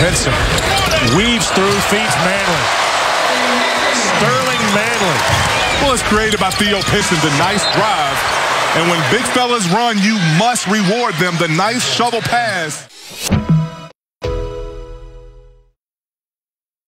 Pinson weaves through, feeds Manley. Sterling Manley. Well, it's great about Theo Pinson, the nice drive. And when big fellas run, you must reward them. The nice shovel pass.